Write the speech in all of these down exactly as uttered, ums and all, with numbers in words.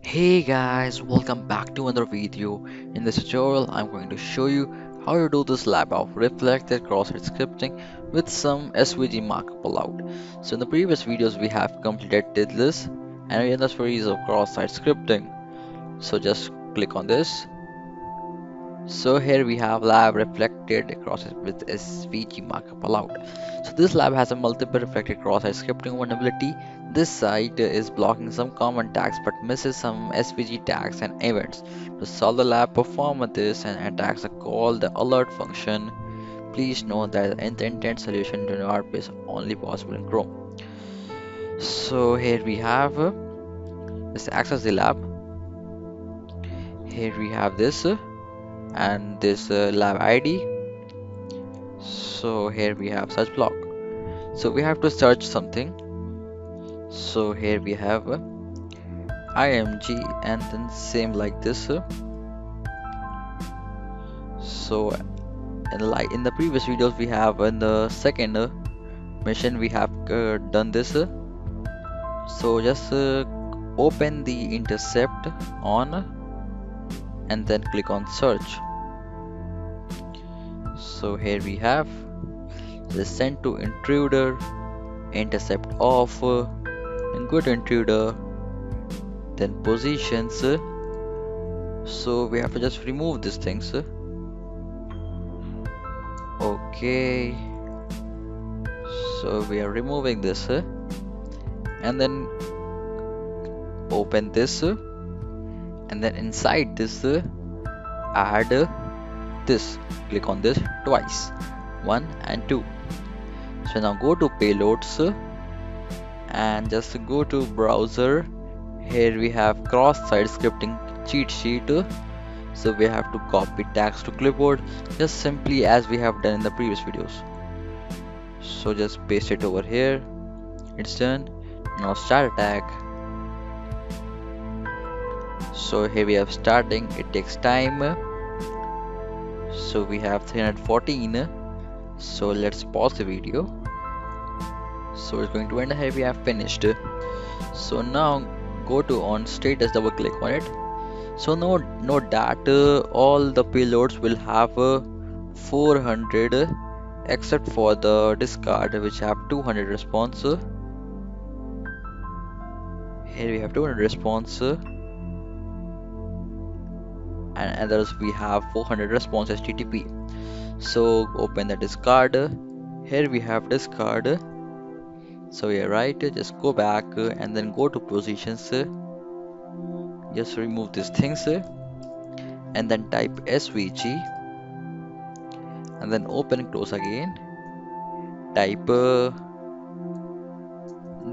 Hey guys, welcome back to another video. In this tutorial, I'm going to show you how to do this lab of reflected cross-site scripting with some S V G markup allowed. So in the previous videos, we have completed this and we are in the series of cross-site scripting. So just click on this. So here we have lab reflected cross-site with S V G markup allowed. So this lab has a multiple reflected cross-site scripting vulnerability. This site is blocking some common tags but misses some S V G tags and events. To solve the lab, perform this and attacks a call the alert function. Please note that the end-to-end solution to our base only possible in Chrome. So here we have uh, let's access the lab. Here we have this. Uh, and this uh, lab I D. So here we have search block, so we have to search something. So here we have uh, img and then same like this. Uh. So and like in the previous videos we have in the second uh, mission we have uh, done this. Uh. So just uh, open the intercept on uh, and then click on search. So here we have this send to intruder, intercept off, and good intruder, then positions. So we have to just remove these things. Okay, so we are removing this and then open this. And then inside this uh, add uh, this, click on this twice, one and two. So now go to payloads uh, and just go to browser. Here we have cross-site scripting cheat sheet. Uh, so we have to copy tags to clipboard, just simply as we have done in the previous videos. So just paste it over here, it's done. Now start attack. So here we have starting, it takes time. So we have three hundred fourteen. So let's pause the video. So it's going to end. Here we have finished. So now go to on status, double click on it. So no, no data, all the payloads will have four hundred except for the discard which have two hundred response. Here we have two hundred response. And others we have four hundred response H T T P. So open the discard. Here we have discard. So yeah, right, just go back and then go to positions, just remove these things and then type S V G and then open, close again, type uh,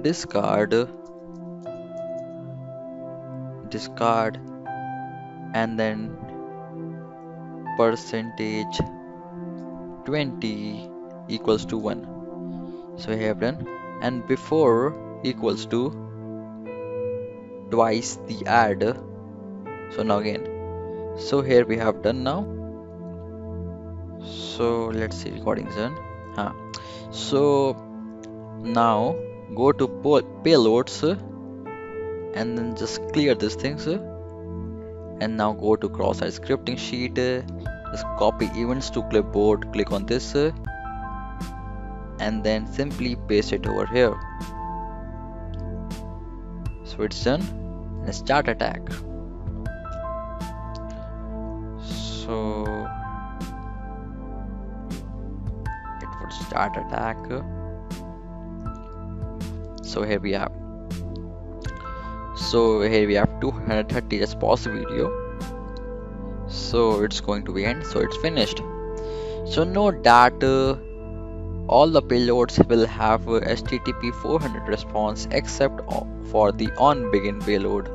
discard discard and then percentage twenty equals to one. So we have done, and before equals to twice the add. So now again, so here we have done now. So let's see, recording's done. Huh. So now go to payloads and then just clear these things. And now go to cross-site scripting sheet, just copy events to clipboard, click on this and then simply paste it over here. So it's done and start attack. So it would start attack. So here we have So here we have two hundred thirty. Just pause the video. So it's going to be end. So it's finished. So note that uh, all the payloads will have uh, H T T P four hundred response except for the on begin payload.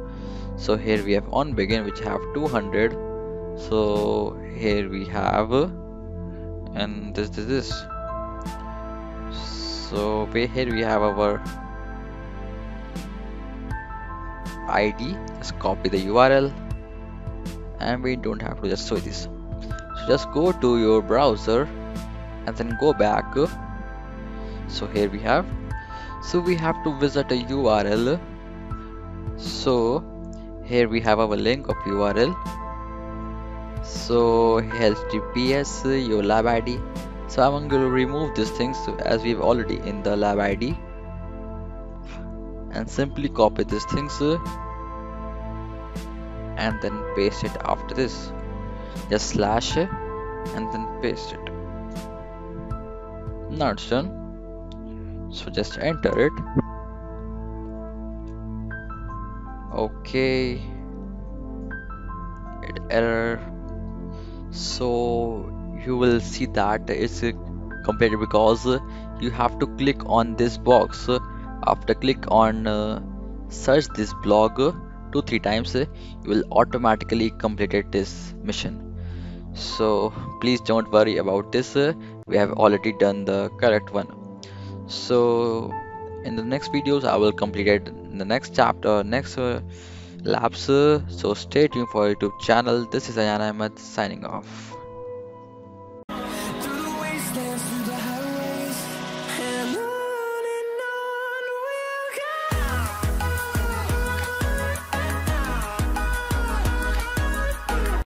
So here we have on begin which have two hundred. So here we have uh, and this this this. So we, here we have our I D, just copy the U R L and we don't have to just show this. So just go to your browser and then go back. So here we have, so we have to visit a U R L. So here we have our link of U R L. So H T T P S your lab I D. So I'm going to remove these things as we've already in the lab I D, and simply copy these things and then paste it after this. Just slash and then paste it. Now it's done. So just enter it. Okay. It error. So you will see that it's completed because you have to click on this box. After click on uh, search this blog two three times, you will automatically completed this mission. So please don't worry about this. We have already done the correct one. So in the next videos I will complete it in the next chapter, next uh, labs. So stay tuned for our YouTube channel. This is Ayan Ahmad signing off.